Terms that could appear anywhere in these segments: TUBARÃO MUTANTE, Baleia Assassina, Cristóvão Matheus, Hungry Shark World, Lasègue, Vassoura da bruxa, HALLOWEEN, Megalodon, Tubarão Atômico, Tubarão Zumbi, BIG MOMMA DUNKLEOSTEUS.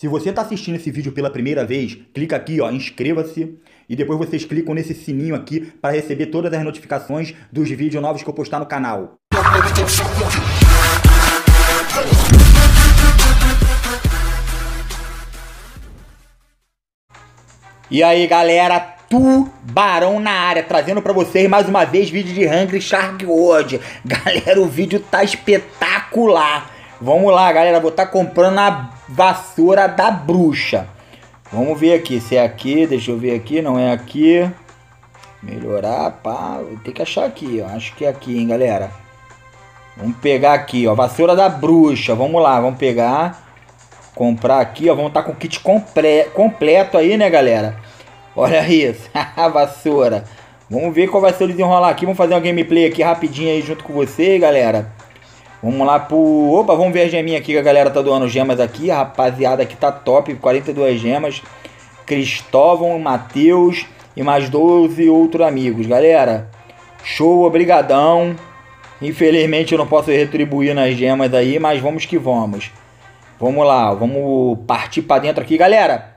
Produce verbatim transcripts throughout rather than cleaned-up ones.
Se você está assistindo esse vídeo pela primeira vez, clica aqui, ó, inscreva-se. E depois vocês clicam nesse sininho aqui para receber todas as notificações dos vídeos novos que eu postar no canal. E aí, galera, Tubarão na área, trazendo para vocês mais uma vez vídeo de Hungry Shark World. Galera, o vídeo tá espetacular. Vamos lá, galera, vou estar tá comprando a vassoura da bruxa. Vamos ver aqui, se é aqui, deixa eu ver aqui, não é aqui. Melhorar, pá, vou ter que achar aqui, ó, acho que é aqui, hein, galera. Vamos pegar aqui, ó, vassoura da bruxa, vamos lá, vamos pegar. Comprar aqui, ó, vamos estar tá com o kit comple completo aí, né, galera. Olha isso, a vassoura. Vamos ver qual vai ser o desenrolar aqui, vamos fazer uma gameplay aqui rapidinho aí junto com vocês, galera. Vamos lá pro... Opa, vamos ver a geminha aqui que a galera tá doando gemas aqui. A rapaziada aqui tá top, quarenta e duas gemas. Cristóvão, Matheus e mais doze outros amigos. Galera, show, obrigadão. Infelizmente eu não posso retribuir nas gemas aí, mas vamos que vamos. Vamos lá, vamos partir pra dentro aqui. Galera,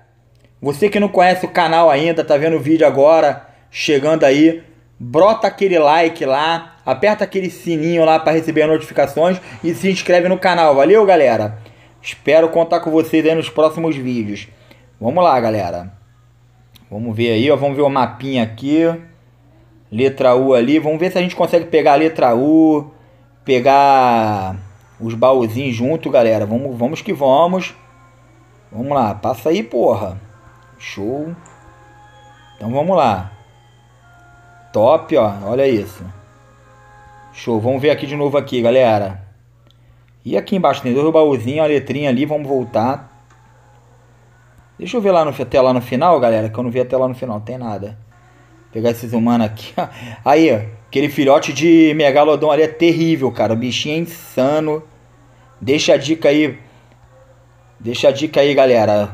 você que não conhece o canal ainda, tá vendo o vídeo agora, chegando aí, brota aquele like lá. Aperta aquele sininho lá para receber as notificações e se inscreve no canal. Valeu, galera? Espero contar com vocês aí nos próximos vídeos. Vamos lá, galera. Vamos ver aí, ó. Vamos ver o mapinha aqui. Letra U ali. Vamos ver se a gente consegue pegar a letra U. Pegar os baúzinhos junto, galera. Vamos, vamos que vamos. Vamos lá. Passa aí, porra. Show. Então, vamos lá. Top, ó. Olha isso. Show, vamos ver aqui de novo aqui, galera. E aqui embaixo tem dois baúzinhos, a letrinha ali, vamos voltar. Deixa eu ver lá no, até lá no final, galera, que eu não vi até lá no final, não tem nada. Vou pegar esses humanos aqui, ó. Aí, aquele filhote de Megalodon ali é terrível, cara. O bichinho é insano. Deixa a dica aí. Deixa a dica aí, galera.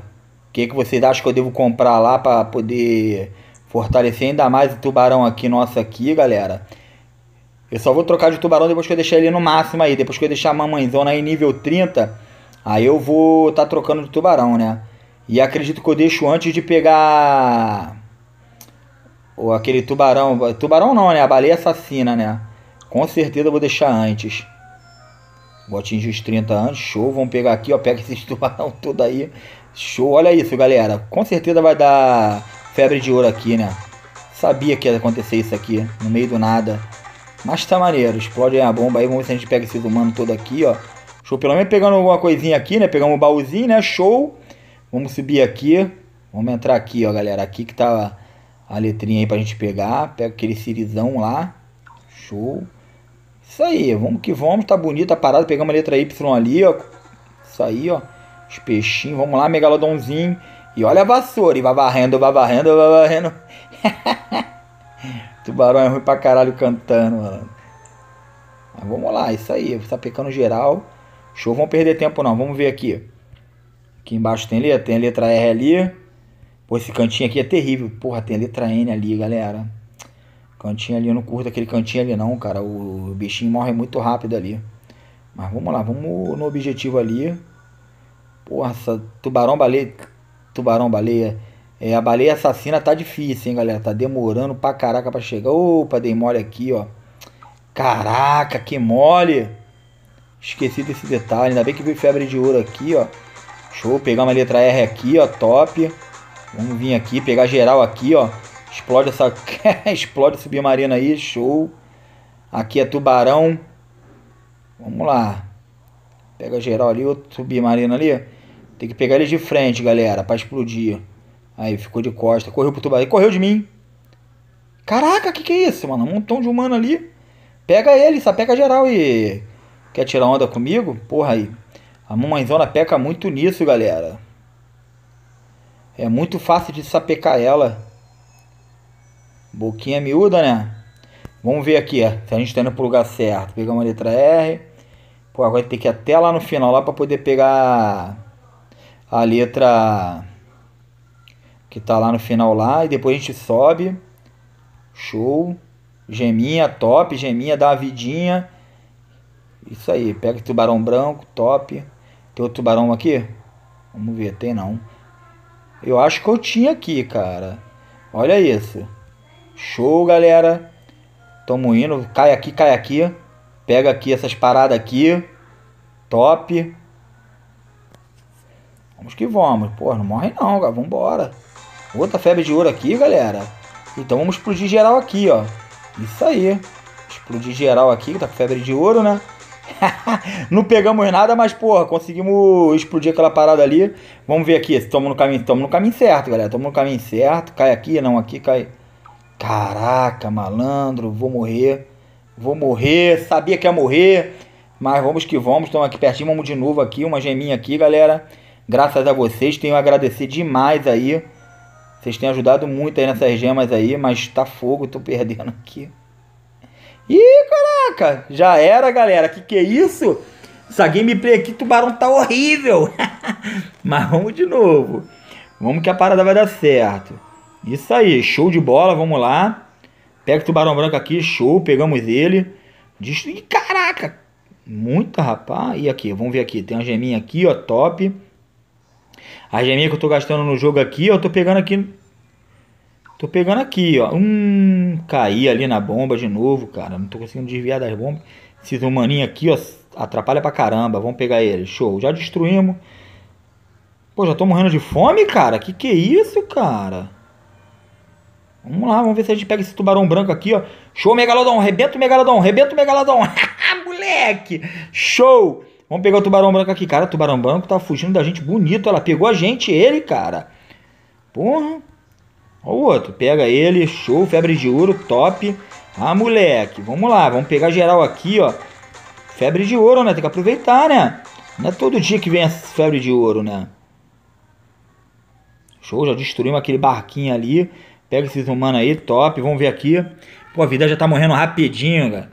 O que, que vocês acham que eu devo comprar lá pra poder fortalecer ainda mais o tubarão aqui, nosso aqui, galera. Eu só vou trocar de tubarão depois que eu deixar ele no máximo aí. Depois que eu deixar a mamãezona aí nível trinta, aí eu vou tá trocando de tubarão, né? E acredito que eu deixo antes de pegar... Ou aquele tubarão... Tubarão não, né? A baleia assassina, né? Com certeza eu vou deixar antes. Vou atingir os trinta anos. Show, vamos pegar aqui, ó. Pega esses tubarão todo aí. Show, olha isso, galera. Com certeza vai dar febre de ouro aqui, né? Sabia que ia acontecer isso aqui. No meio do nada. Mas tá maneiro, explode a bomba aí, vamos ver se a gente pega esses humanos todo aqui, ó. Show, pelo menos pegando alguma coisinha aqui, né? Pegamos um baúzinho, né? Show. Vamos subir aqui. Vamos entrar aqui, ó, galera. Aqui que tá a letrinha aí pra gente pegar. Pega aquele cirizão lá. Show. Isso aí, vamos que vamos. Tá bonita a parada. Pegamos a letra Y ali, ó. Isso aí, ó. Os peixinhos. Vamos lá, megalodonzinho. E olha a vassoura. E vai varrendo, vai varrendo, vai varrendo. Tubarão é ruim pra caralho cantando, mano. Mas vamos lá, isso aí. Tá pecando geral. Show, vamos perder tempo não. Vamos ver aqui. Aqui embaixo tem letra. Tem a letra R ali. Pô, esse cantinho aqui é terrível. Porra, tem a letra N ali, galera. Cantinho ali, eu não curto aquele cantinho ali não, cara. O bichinho morre muito rápido ali. Mas vamos lá, vamos no objetivo ali. Porra, essa tubarão baleia. Tubarão baleia. É, a baleia assassina tá difícil, hein, galera. Tá demorando pra caraca pra chegar. Opa, dei mole aqui, ó. Caraca, que mole. Esqueci desse detalhe. Ainda bem que veio febre de ouro aqui, ó. Show, pegar uma letra R aqui, ó. Top. Vamos vir aqui, pegar geral aqui, ó. Explode essa... Explode o submarino aí, show. Aqui é tubarão. Vamos lá. Pega geral ali, outro submarino ali. Tem que pegar ele de frente, galera, pra explodir. Aí, ficou de costa. Correu pro tubarão. Correu de mim. Caraca, que que é isso, mano? Um montão de humano ali. Pega ele, só pega geral e... Quer tirar onda comigo? Porra aí. A mamãezona peca muito nisso, galera. É muito fácil de sapecar ela. Boquinha miúda, né? Vamos ver aqui, ó. Se a gente tá indo pro lugar certo. Pegamos a letra R. Pô, agora tem que ir até lá no final, lá pra poder pegar... A letra... Que tá lá no final lá. E depois a gente sobe. Show. Geminha, top. Geminha, dá uma vidinha. Isso aí. Pega o tubarão branco, top. Tem outro tubarão aqui? Vamos ver, tem não. Eu acho que eu tinha aqui, cara. Olha isso. Show, galera. Tamo indo. Cai aqui, cai aqui. Pega aqui essas paradas aqui. Top. Vamos que vamos. Pô, não morre não, cara. Vambora. Outra febre de ouro aqui, galera. Então vamos explodir geral aqui, ó. Isso aí. Explodir geral aqui, que tá com febre de ouro, né? Não pegamos nada, mas, porra, conseguimos explodir aquela parada ali. Vamos ver aqui, se estamos no caminho, estamos no caminho certo, galera. Estamos no caminho certo. Cai aqui, não, aqui cai. Caraca, malandro. Vou morrer. Vou morrer. Sabia que ia morrer. Mas vamos que vamos. Estamos aqui pertinho. Vamos de novo aqui. Uma geminha aqui, galera. Graças a vocês. Tenho a agradecer demais aí. Vocês têm ajudado muito aí nessas gemas aí. Mas tá fogo. Tô perdendo aqui. Ih, caraca, já era, galera, que que é isso? Essa gameplay aqui, tubarão, tá horrível. Mas vamos de novo. Vamos que a parada vai dar certo. Isso aí, show de bola, vamos lá. Pega o tubarão branco aqui, show, pegamos ele. Ih, caraca, muita, rapaz. E aqui, vamos ver aqui, tem uma geminha aqui, ó, top. A geminha que eu tô gastando no jogo aqui, ó, eu tô pegando aqui... Tô pegando aqui, ó. Hum, caí ali na bomba de novo, cara. Não tô conseguindo desviar das bombas. Esses humaninhos aqui, ó, atrapalha pra caramba. Vamos pegar ele. Show. Já destruímos. Pô, já tô morrendo de fome, cara. Que que é isso, cara? Vamos lá, vamos ver se a gente pega esse tubarão branco aqui, ó. Show, Megalodon. Rebenta o Megalodon. Rebenta o Megalodon. Moleque. Show. Vamos pegar o tubarão branco aqui, cara. O tubarão branco tá fugindo da gente bonito. Ela pegou a gente, ele, cara. Porra. Ó o outro, pega ele, show, febre de ouro, top. Ah, moleque, vamos lá, vamos pegar geral aqui, ó. Febre de ouro, né, tem que aproveitar, né. Não é todo dia que vem a febre de ouro, né. Show, já destruímos aquele barquinho ali. Pega esses humanos aí, top, vamos ver aqui. Pô, a vida já tá morrendo rapidinho, cara.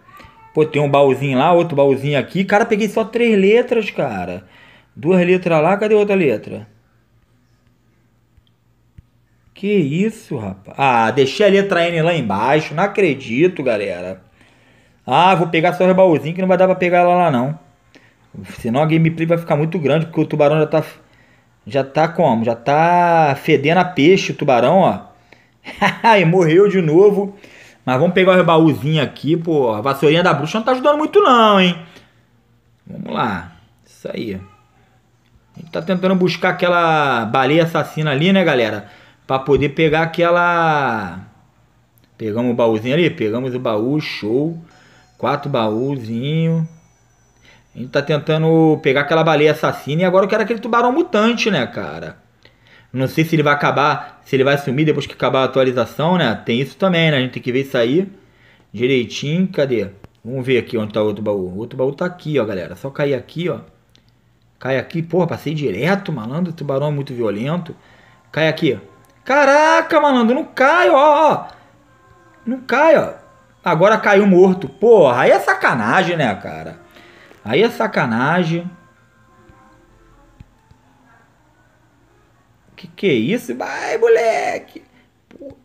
Pô, tem um baúzinho lá, outro baúzinho aqui. Cara, peguei só três letras, cara. Duas letras lá, cadê outra letra? Que isso, rapaz. Ah, deixei a letra N lá embaixo. Não acredito, galera. Ah, vou pegar só o baúzinho que não vai dar pra pegar ela lá, não. Senão a gameplay vai ficar muito grande, porque o tubarão já tá... Já tá como? Já tá fedendo a peixe o tubarão, ó. E morreu de novo. Mas vamos pegar o baúzinho aqui, pô. A vassourinha da bruxa não tá ajudando muito, não, hein. Vamos lá. Isso aí. A gente tá tentando buscar aquela baleia assassina ali, né, galera? Pra poder pegar aquela... Pegamos o baúzinho ali. Pegamos o baú. Show. Quatro baúzinhos. A gente tá tentando pegar aquela baleia assassina. E agora eu quero aquele tubarão mutante, né, cara? Não sei se ele vai acabar... Se ele vai sumir depois que acabar a atualização, né? Tem isso também, né? A gente tem que ver isso aí. Direitinho. Cadê? Vamos ver aqui onde tá o outro baú. O outro baú tá aqui, ó, galera. Só cair aqui, ó. Cai aqui. Porra, passei direto, malandro. O tubarão é muito violento. Cai aqui, ó. Caraca, malandro, não cai, ó, ó. Não cai, ó. Agora caiu morto. Porra, aí é sacanagem, né, cara? Aí é sacanagem. Que que é isso? Vai, moleque. Pô,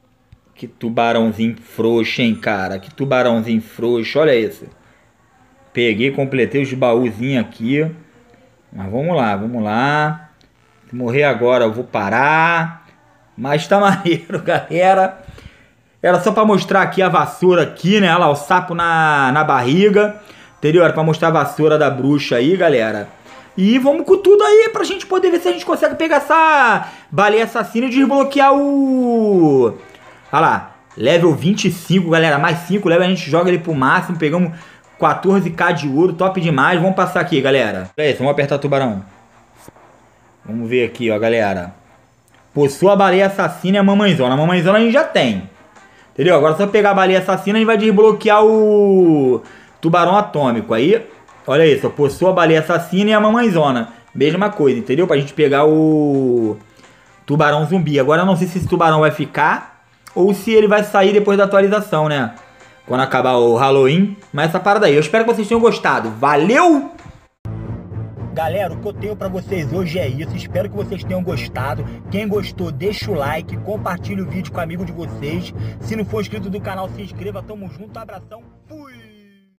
que tubarãozinho frouxo, hein, cara? Que tubarãozinho frouxo, olha isso. Peguei, completei os baúzinhos aqui. Mas vamos lá, vamos lá. Se morrer agora, eu vou parar. Mas tá maneiro, galera. Era só pra mostrar aqui a vassoura aqui, né? Olha lá, o sapo na, na barriga. Entendeu? Era pra mostrar a vassoura da bruxa aí, galera. E vamos com tudo aí pra gente poder ver se a gente consegue pegar essa baleia assassina e desbloquear o... Olha lá. Level vinte e cinco, galera. Mais cinco level, a gente joga ele pro máximo. Pegamos quatorze mil de ouro. Top demais. Vamos passar aqui, galera. É isso, vamos apertar o tubarão. Vamos ver aqui, ó, galera. Possua a baleia assassina e a mamãezona. A mamãezona a gente já tem. Entendeu? Agora só pegar a baleia assassina a gente vai desbloquear o tubarão atômico. Aí, olha isso. Possua a baleia assassina e a mamãezona. Mesma coisa, entendeu? Pra gente pegar o tubarão zumbi. Agora eu não sei se esse tubarão vai ficar ou se ele vai sair depois da atualização, né? Quando acabar o Halloween. Mas essa parada aí. Eu espero que vocês tenham gostado. Valeu! Galera, o que eu tenho pra vocês hoje é isso. Espero que vocês tenham gostado. Quem gostou, deixa o like, compartilha o vídeo com um amigo de vocês. Se não for inscrito do canal, se inscreva. Tamo junto, abração.